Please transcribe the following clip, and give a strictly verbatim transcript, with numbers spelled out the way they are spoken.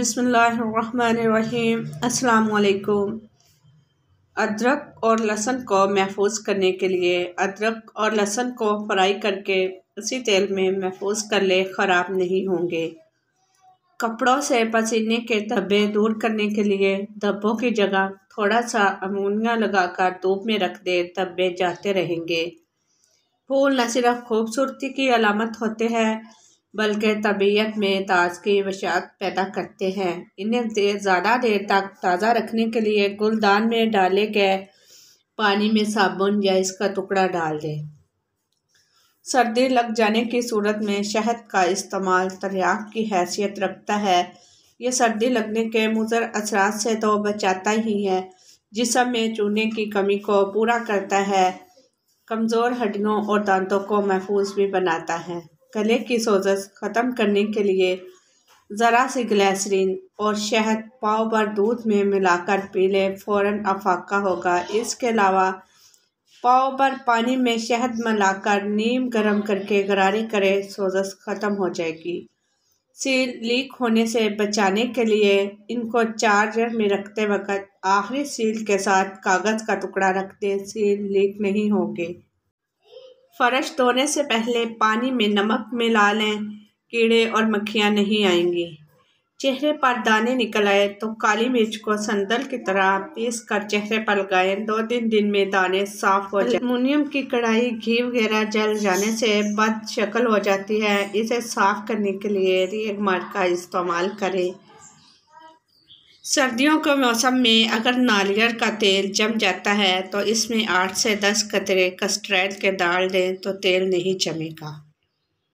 बिस्मिल्लाहिर्रहमानिर्रहीम। अस्सलामुअलैकुम। अदरक और लहसुन को महफूज करने के लिए अदरक और लहसुन को फ्राई करके उसी तेल में महफूज कर ले, ख़राब नहीं होंगे। कपड़ों से पसीने के धब्बे दूर करने के लिए धब्बों की जगह थोड़ा सा अमोनिया लगाकर धूप में रख दे, धब्बे जाते रहेंगे। फूल न सिर्फ खूबसूरती की अलामत होते हैं बल्कि तबीयत में ताजगी वशात पैदा करते हैं। इन्हें देर ज़्यादा देर तक ताज़ा रखने के लिए गुलदान में डाले गए पानी में साबुन या इसका टुकड़ा डाल दें। सर्दी लग जाने की सूरत में शहद का इस्तेमाल तर्याक की हैसियत रखता है। ये सर्दी लगने के मुज़र असरात से तो बचाता ही है, जिस्म में चूने की कमी को पूरा करता है, कमज़ोर हड्डियों और दांतों को महफूज भी बनाता है। गले की सोजश ख़त्म करने के लिए ज़रा सी ग्लिसरीन और शहद पाव भर दूध में मिलाकर पी लें, फ़ौरन अफाका होगा। इसके अलावा पाव भर पानी में शहद मिलाकर नीम गर्म करके गरारे करें, सोजश ख़त्म हो जाएगी। सील लीक होने से बचाने के लिए इनको चार्जर में रखते वक्त आखिरी सील के साथ कागज़ का टुकड़ा रख दें, सील लीक नहीं होंगे। फ़र्श धोने से पहले पानी में नमक मिला लें, कीड़े और मक्खियाँ नहीं आएंगी। चेहरे पर दाने निकल आए तो काली मिर्च को संदल की तरह पीस कर चेहरे पर लगाएं, दो तीन दिन में दाने साफ हो जाए। एलुमिनियम की कढ़ाई घी वगैरह जल जाने से बद शक्ल हो जाती है, इसे साफ करने के लिए रेगमार्क का इस्तेमाल करें। सर्दियों के मौसम में अगर नारियल का तेल जम जाता है तो इसमें आठ से दस कतरे कस्टर्ड के डाल दें तो तेल नहीं जमेगा।